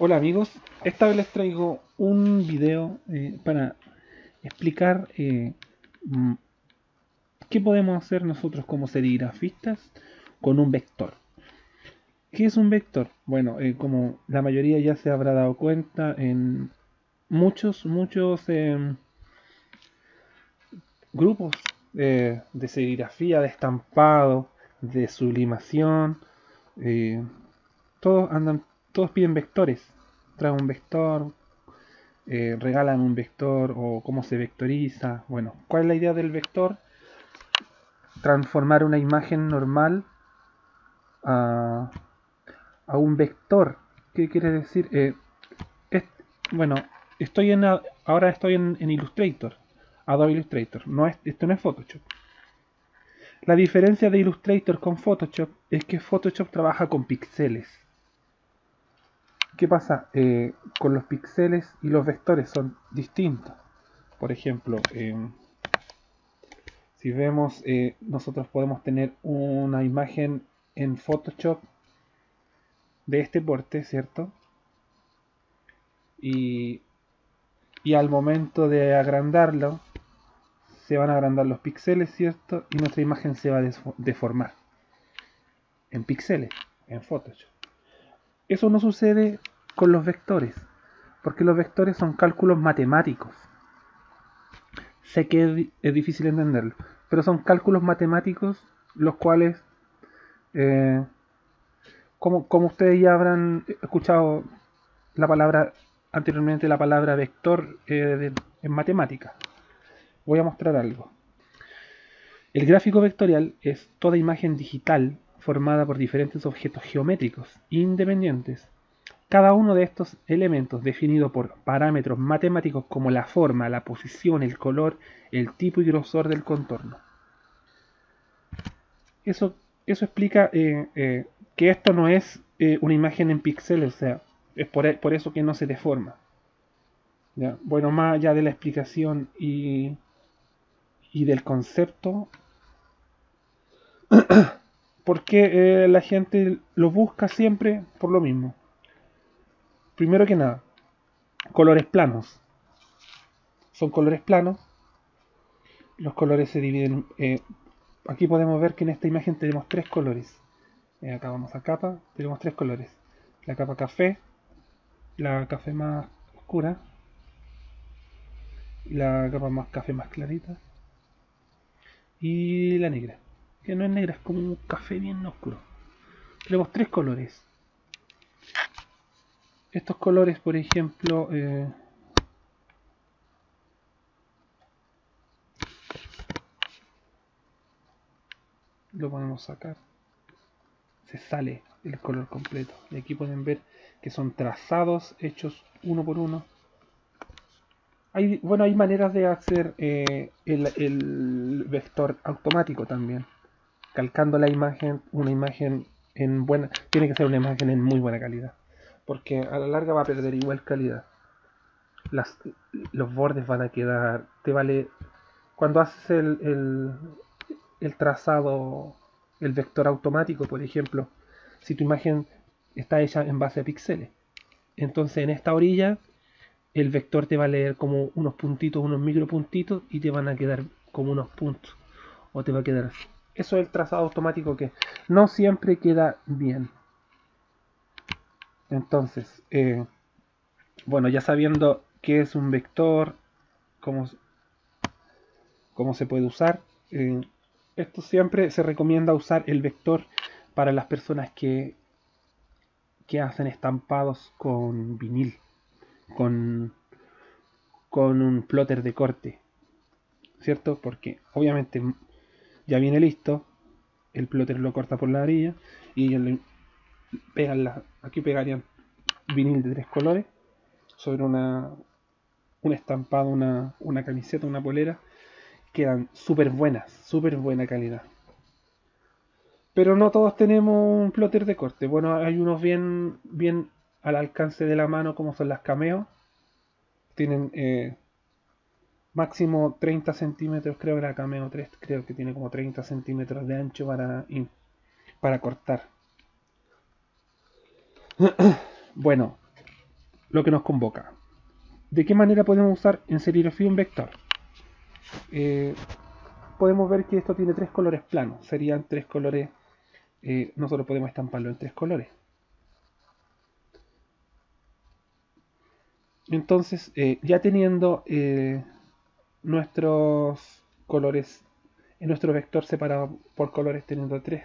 Hola amigos, esta vez les traigo un video para explicar qué podemos hacer nosotros como serigrafistas con un vector. ¿Qué es un vector? Bueno, como la mayoría ya se habrá dado cuenta, en muchos grupos de serigrafía, de estampado, de sublimación, todos piden vectores, trae un vector, regalan un vector o cómo se vectoriza. Bueno, ¿cuál es la idea del vector? Transformar una imagen normal a un vector. ¿Qué quiere decir? Bueno, ahora estoy en Illustrator, Adobe Illustrator. Esto no es Photoshop. La diferencia de Illustrator con Photoshop es que Photoshop trabaja con píxeles. ¿Qué pasa? Con los píxeles y los vectores son distintos. Por ejemplo, si vemos, nosotros podemos tener una imagen en Photoshop de este porte, ¿cierto? Y al momento de agrandarlo, se van a agrandar los píxeles, ¿cierto? Y nuestra imagen se va a deformar en píxeles, en Photoshop. Eso no sucede con los vectores, porque los vectores son cálculos matemáticos. Sé que es difícil entenderlo, pero son cálculos matemáticos los cuales, como ustedes ya habrán escuchado la palabra anteriormente, la palabra vector en matemática. Voy a mostrar algo. El gráfico vectorial es toda imagen digital formada por diferentes objetos geométricos independientes. Cada uno de estos elementos, definido por parámetros matemáticos como la forma, la posición, el color, el tipo y grosor del contorno. Eso explica que esto no es una imagen en píxeles, o sea, es por eso que no se deforma. ¿Ya? Bueno, más allá de la explicación y del concepto, porque la gente lo busca siempre por lo mismo. Primero que nada, colores planos. Son colores planos. Los colores se dividen. Aquí podemos ver que en esta imagen tenemos tres colores. Acá vamos a capa. Tenemos tres colores. La capa café. La café más oscura. La capa más café más clarita. Y la negra. Que no es negra, es como un café bien oscuro. Tenemos tres colores. Estos colores, por ejemplo, lo podemos sacar. Se sale el color completo. Y aquí pueden ver que son trazados hechos uno por uno. Hay maneras de hacer el vector automático también. Calcando la imagen, una imagen en buena, tiene que ser una imagen en muy buena calidad, porque a la larga va a perder igual calidad. Los bordes van a quedar, te vale, cuando haces el trazado, el vector automático, por ejemplo, si tu imagen está hecha en base a píxeles, entonces en esta orilla el vector te va a leer como unos puntitos, unos micropuntitos, y te van a quedar como unos puntos, o te va a quedar así. Eso es el trazado automático, que no siempre queda bien. Entonces, bueno, ya sabiendo qué es un vector, cómo se puede usar, esto siempre se recomienda usar el vector para las personas que hacen estampados con vinil, con un plotter de corte, ¿cierto? Porque obviamente ya viene listo, el plotter lo corta por la orilla y aquí pegarían vinil de tres colores sobre un estampado, una camiseta, una polera. Quedan súper buena calidad. Pero no todos tenemos un plotter de corte. Bueno, hay unos bien al alcance de la mano, como son las Cameo. Tienen máximo 30 centímetros, creo que la Cameo 3, creo que tiene como 30 centímetros de ancho para cortar. Bueno, lo que nos convoca. ¿De qué manera podemos usar en serigrafía un vector? Podemos ver que esto tiene tres colores planos. Serían tres colores. Nosotros podemos estamparlo en tres colores. Entonces, ya teniendo nuestros colores, en nuestro vector separado por colores, teniendo tres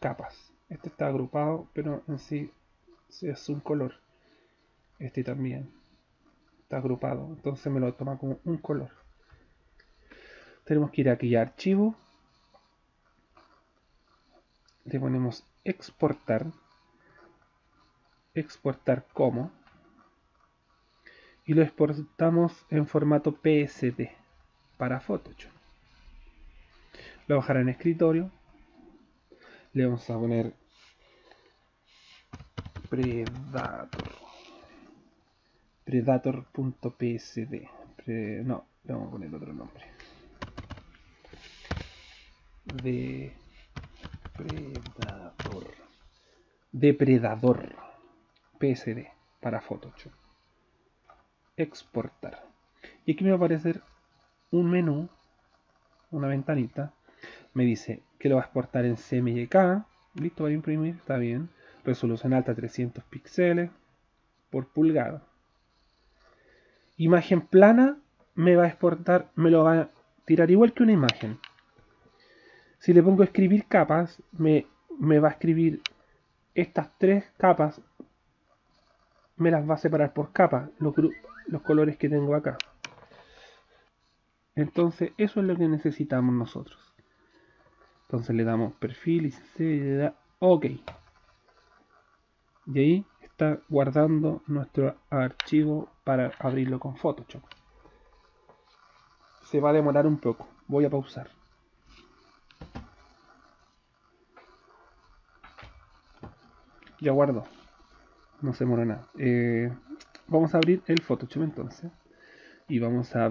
capas. Este está agrupado, pero en sí es un color. Este también está agrupado, entonces me lo toma como un color. Tenemos que ir aquí a archivo, le ponemos exportar, exportar como, y lo exportamos en formato PSD para Photoshop. Lo bajará en escritorio, le vamos a poner Predator.psd. No, le vamos a poner otro nombre. Depredador PSD para Photoshop. Exportar. Y aquí me va a aparecer un menú, una ventanita. Me dice que lo va a exportar en CMYK. Listo para imprimir, está bien. Resolución alta 300 píxeles por pulgada. Imagen plana me va a exportar, me lo va a tirar igual que una imagen. Si le pongo escribir capas, me va a escribir estas tres capas, me las va a separar por capas, los colores que tengo acá. Entonces eso es lo que necesitamos nosotros. Entonces le damos perfil y se da OK. Y ahí está guardando nuestro archivo para abrirlo con Photoshop. Se va a demorar un poco, voy a pausar. Ya guardo, no se demora nada. Vamos a abrir el Photoshop entonces y vamos a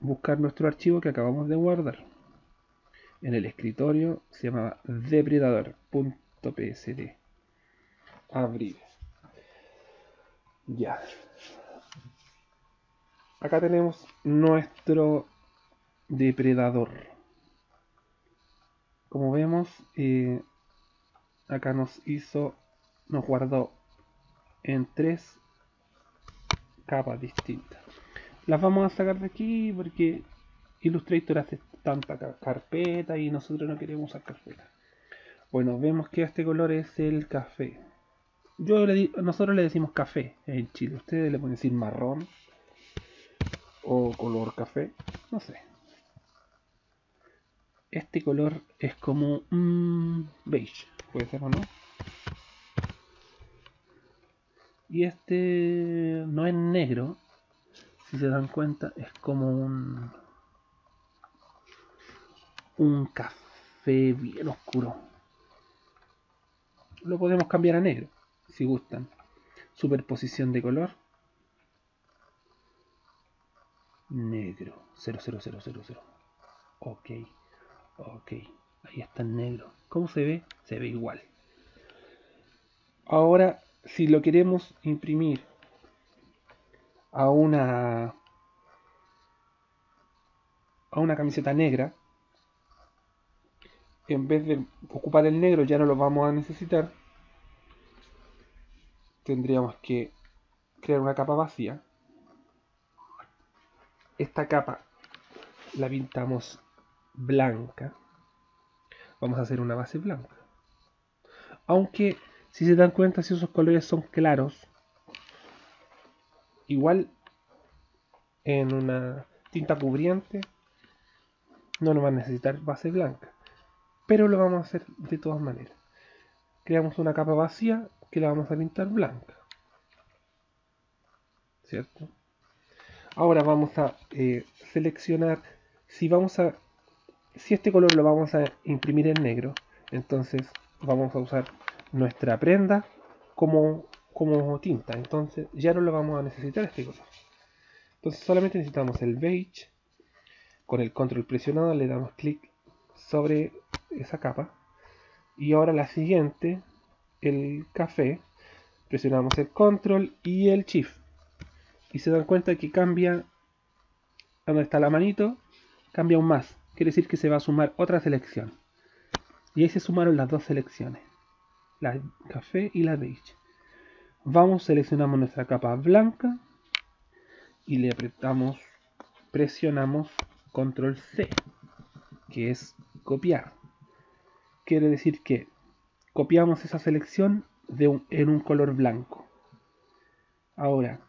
buscar nuestro archivo que acabamos de guardar en el escritorio. Se llama depredador.psd. abrir. Ya, acá tenemos nuestro depredador. Como vemos, acá nos guardó en tres capas distintas. Las vamos a sacar de aquí porque Illustrator hace tanta carpeta y nosotros no queremos usar carpeta. Bueno, vemos que este color es el café. Nosotros le decimos café en Chile. Ustedes le pueden decir marrón o color café, no sé. Este color es como beige, puede ser o no. Y este no es negro, si se dan cuenta es como un café bien oscuro. Lo podemos cambiar a negro si gustan. Superposición de color. Negro. 00000. Ok. Ok. Ahí está el negro. ¿Cómo se ve? Se ve igual. Ahora, si lo queremos imprimir a una camiseta negra, en vez de ocupar el negro, ya no lo vamos a necesitar. Tendríamos que crear una capa vacía. Esta capa la pintamos blanca. Vamos a hacer una base blanca. Aunque, si se dan cuenta, si esos colores son claros, igual en una tinta cubriente no nos va a necesitar base blanca. Pero lo vamos a hacer de todas maneras. Creamos una capa vacía que la vamos a pintar blanca, ¿cierto? Ahora vamos a seleccionar, si este color lo vamos a imprimir en negro, entonces vamos a usar nuestra prenda como tinta. Entonces ya no lo vamos a necesitar este color. Entonces solamente necesitamos el beige. Con el control presionado le damos clic sobre esa capa. Y ahora la siguiente, el café, presionamos el control y el shift y se dan cuenta que cambia donde está la manito, cambia un más, quiere decir que se va a sumar otra selección, y ahí se sumaron las dos selecciones, la café y la beige. Vamos, seleccionamos nuestra capa blanca y le apretamos, presionamos control C, que es copiar. Quiere decir que copiamos esa selección en un color blanco. Ahora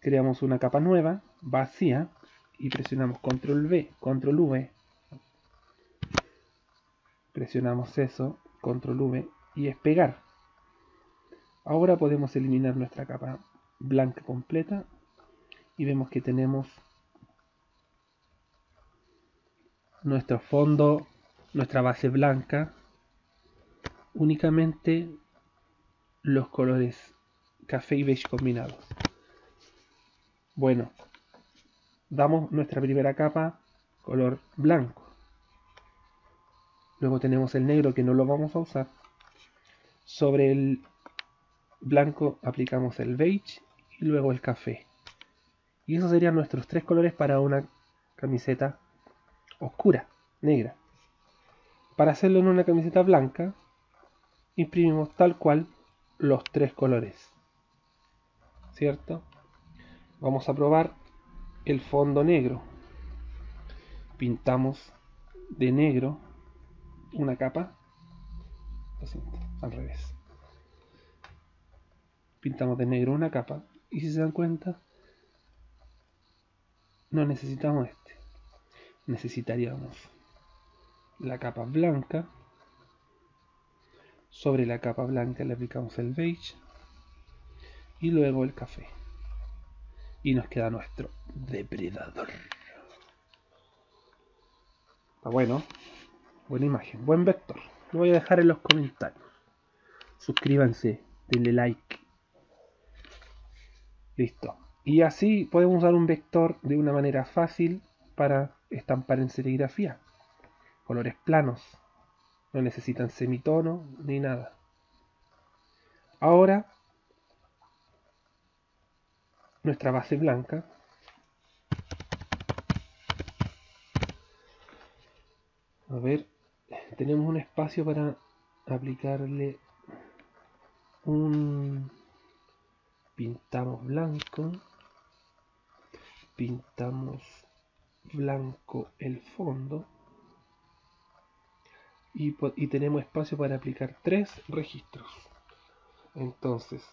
creamos una capa nueva, vacía, y presionamos control V, control V, presionamos eso, control V, y es pegar. Ahora podemos eliminar nuestra capa blanca completa y vemos que tenemos nuestro fondo, nuestra base blanca, únicamente los colores café y beige combinados. Bueno, damos nuestra primera capa color blanco, luego tenemos el negro que no lo vamos a usar, sobre el blanco aplicamos el beige y luego el café, y esos serían nuestros tres colores para una camiseta oscura, negra. Para hacerlo en una camiseta blanca, imprimimos tal cual los tres colores, ¿cierto? Vamos a probar el fondo negro. Pintamos de negro una capa, lo siento, al revés. Pintamos de negro una capa y si se dan cuenta, no necesitamos este. Necesitaríamos la capa blanca. Sobre la capa blanca le aplicamos el beige y luego el café. Y nos queda nuestro depredador. Está bueno. Buena imagen, buen vector. Lo voy a dejar en los comentarios. Suscríbanse, denle like. Listo. Y así podemos usar un vector de una manera fácil para estampar en serigrafía. Colores planos. No necesitan semitono ni nada. Ahora, nuestra base blanca. A ver, tenemos un espacio para aplicarle un... Pintamos blanco. Pintamos blanco el fondo. Y tenemos espacio para aplicar tres registros. Entonces,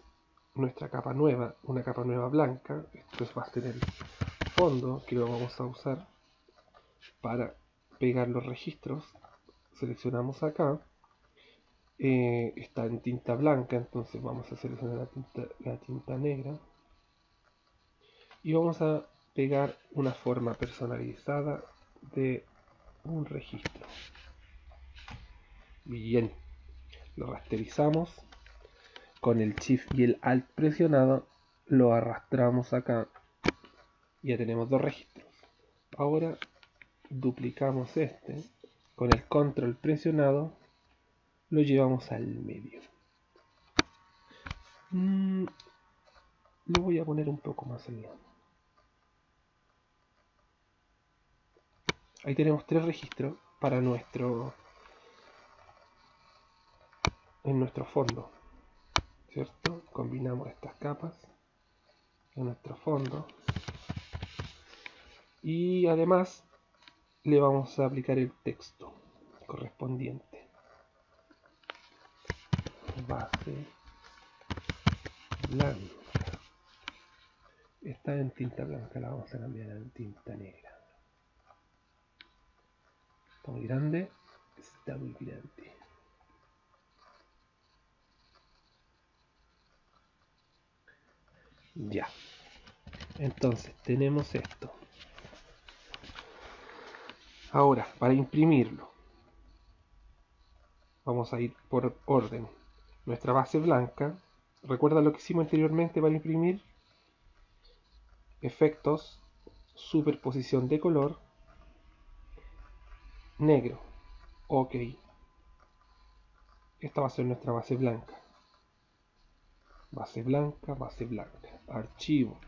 nuestra capa nueva, una capa nueva blanca, esto va a tener fondo, que lo vamos a usar para pegar los registros. Seleccionamos acá, está en tinta blanca, entonces vamos a seleccionar la tinta negra y vamos a pegar una forma personalizada de un registro. Bien, lo rasterizamos con el shift y el alt presionado, lo arrastramos acá, ya tenemos dos registros. Ahora duplicamos este con el control presionado, lo llevamos al medio. Lo voy a poner un poco más allá. Ahí tenemos tres registros para nuestro fondo, ¿cierto? Combinamos estas capas en nuestro fondo y además le vamos a aplicar el texto correspondiente. Base blanca, está en tinta blanca, la vamos a cambiar en tinta negra. Está muy grande, está muy grande. Ya, entonces tenemos esto. Ahora, para imprimirlo, vamos a ir por orden. Nuestra base blanca, recuerda lo que hicimos anteriormente para imprimir: efectos, superposición de color, negro, ok. Esta va a ser nuestra base blanca. base blanca, base blanca, archivo,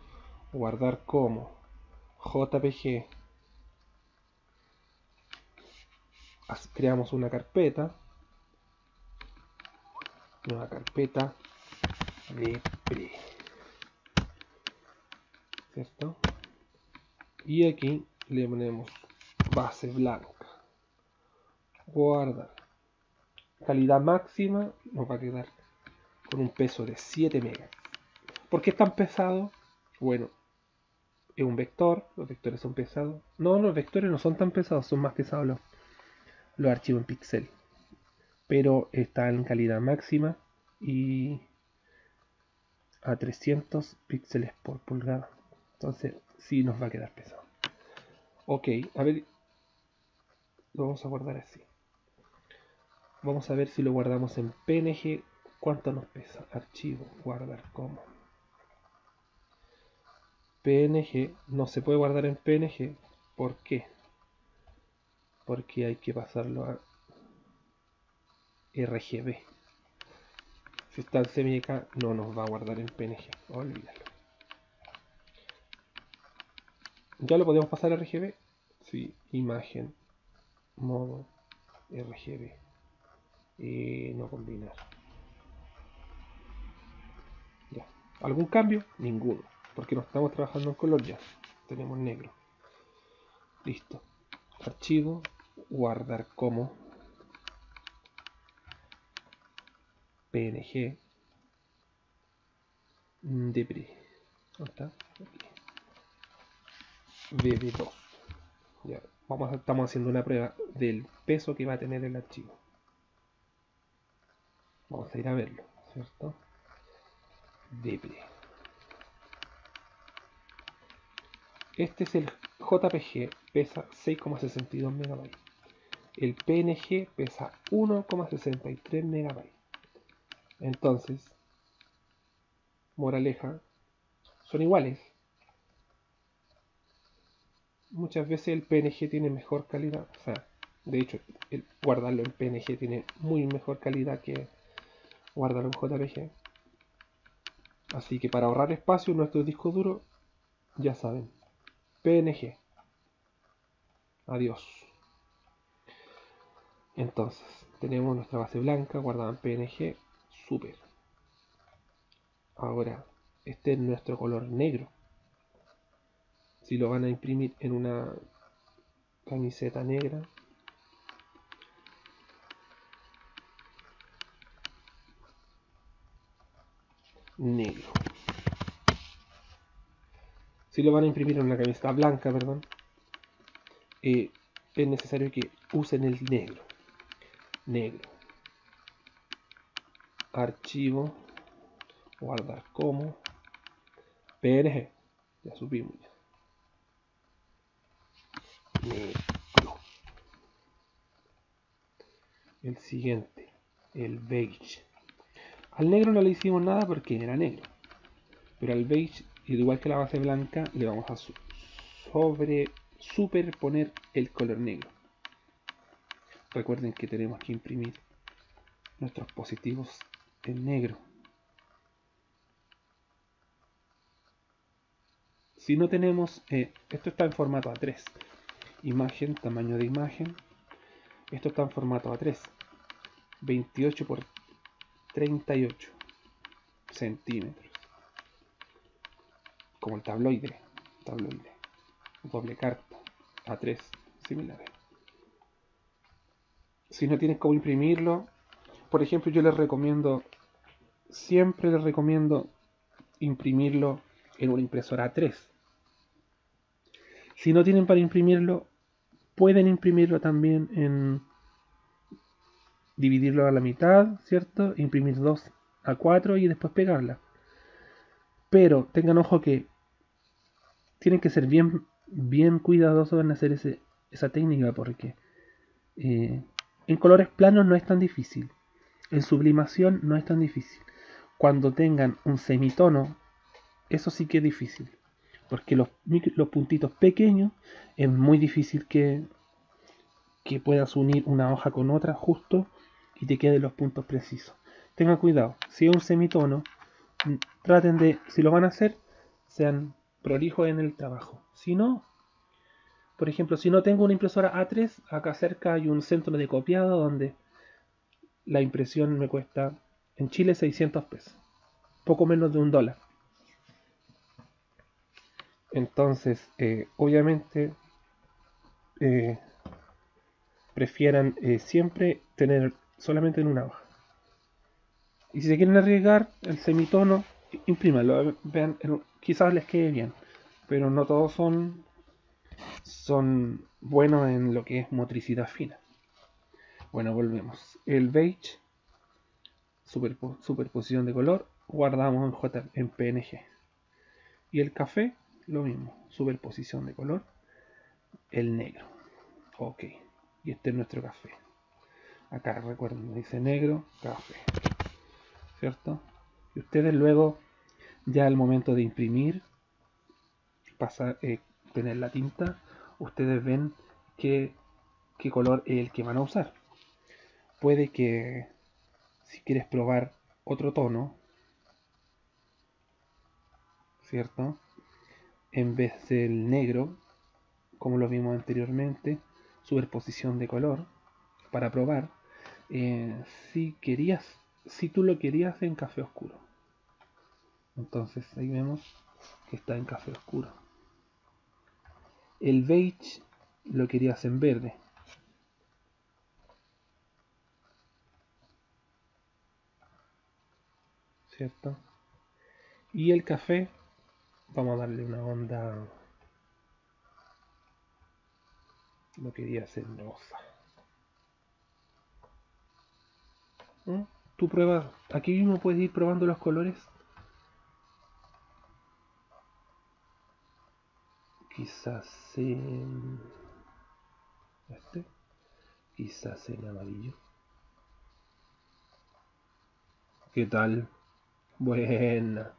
guardar como, JPG, creamos una carpeta Depre, ¿cierto? Y aquí le ponemos base blanca, guardar, calidad máxima, nos va a quedar con un peso de 7 megas. ¿Por qué es tan pesado? Bueno, es un vector, los vectores son pesados. No, los vectores no son tan pesados, son más pesados los archivos en píxel, pero está en calidad máxima y a 300 píxeles por pulgada, entonces sí nos va a quedar pesado. Ok, a ver, lo vamos a guardar así. Vamos a ver si lo guardamos en PNG, cuánto nos pesa. Archivo, guardar como PNG. No se puede guardar en PNG. ¿Por qué? Porque hay que pasarlo a RGB. Si está en CMYK no nos va a guardar en PNG, olvídalo. ¿Ya lo podemos pasar a RGB? Sí, imagen, modo RGB, no combinar. Ya. ¿Algún cambio? Ninguno, porque no estamos trabajando en color ya, tenemos negro. Listo. Archivo, guardar como PNG Depre. ¿Dónde está? BB2. Ya, estamos haciendo una prueba del peso que va a tener el archivo. Vamos a ir a verlo, ¿cierto? Depre. Este es el JPG, pesa 6,62 MB. El PNG pesa 1,63 MB. Entonces, moraleja, son iguales. Muchas veces el PNG tiene mejor calidad, o sea, de hecho, el guardarlo en PNG tiene muy mejor calidad que guardarlo en JPG. Así que para ahorrar espacio en nuestro disco duro, ya saben, PNG. Adiós. Entonces, tenemos nuestra base blanca guardada en PNG. Super. Ahora, este es nuestro color negro. Si lo van a imprimir en una camiseta negra, negro. Si lo van a imprimir en una camiseta blanca, perdón, es necesario que usen el negro. Negro. Archivo, guardar como PNG. Ya subimos. Negro. El siguiente, el beige. Al negro no le hicimos nada porque era negro, pero al beige, igual que la base blanca, le vamos a superponer el color negro. Recuerden que tenemos que imprimir nuestros positivos en negro. Si no tenemos, esto está en formato A3. Imagen, tamaño de imagen. Esto está en formato A3, 28 por 38 centímetros, como el tabloide, doble carta A3, similares. Si no tienes cómo imprimirlo, por ejemplo, yo les recomiendo, siempre les recomiendo imprimirlo en una impresora A3. Si no tienen para imprimirlo, pueden imprimirlo también en, dividirlo a la mitad, ¿cierto? Imprimir 2 A4 y después pegarla. Pero tengan ojo que tienen que ser bien cuidadosos en hacer esa técnica, porque en colores planos no es tan difícil, en sublimación no es tan difícil. Cuando tengan un semitono, eso sí que es difícil, porque los puntitos pequeños es muy difícil que puedas unir una hoja con otra justo y te queden los puntos precisos. Tengan cuidado, si es un semitono traten de, si lo van a hacer, sean prolijos en el trabajo. Si no, por ejemplo, si no tengo una impresora A3, acá cerca hay un centro de copiado donde la impresión me cuesta en Chile 600 pesos, poco menos de $1. Entonces, obviamente, prefieran siempre tener solamente en una hoja. Y si se quieren arriesgar, el semitono, imprímanlo, vean, quizás les quede bien, pero no todos son buenos en lo que es motricidad fina. Bueno, volvemos. El beige, superposición de color, guardamos en PNG. Y el café, lo mismo, superposición de color. El negro, ok. Y este es nuestro café. Acá recuerden, dice negro, café, ¿cierto? Y ustedes luego, ya al momento de imprimir, pasar, tener la tinta, ustedes ven qué color es el que van a usar. Puede que si quieres probar otro tono, ¿cierto? En vez del negro, como lo vimos anteriormente, superposición de color para probar, si tú lo querías en café oscuro. Entonces ahí vemos que está en café oscuro. El beige lo querías en verde. ¿Cierto? Y el café, vamos a darle una onda, lo querías en rosa. ¿Mm? Tú pruebas, aquí mismo puedes ir probando los colores. Quizás en este, quizás en amarillo. ¿Qué tal? Buena.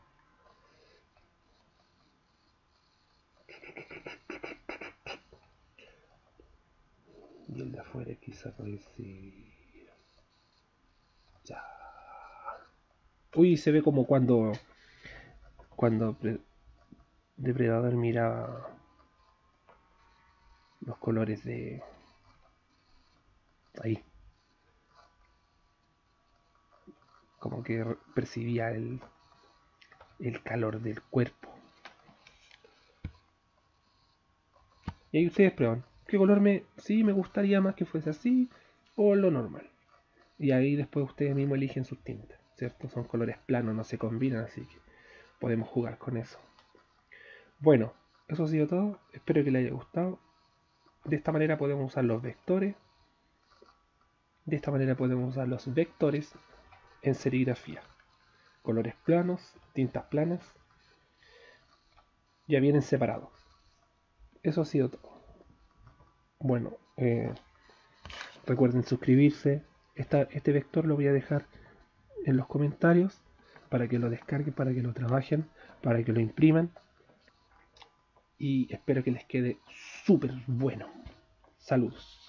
Y el de afuera quizás parece... ya. Uy, se ve como cuando Depredador miraba los colores de ahí, como que percibía el calor del cuerpo. Y ahí ustedes prueban qué color me gustaría más que fuese así o lo normal, y ahí después ustedes mismos eligen sus tintas, ¿cierto? Son colores planos, no se combinan, así que podemos jugar con eso. Bueno, eso ha sido todo, espero que les haya gustado. De esta manera podemos usar los vectores. De esta manera podemos usar los vectores en serigrafía. Colores planos, tintas planas. Ya vienen separados. Eso ha sido todo. Bueno, recuerden suscribirse. Este vector lo voy a dejar en los comentarios para que lo descarguen, para que lo trabajen, para que lo impriman. Y espero que les quede súper bueno. Saludos.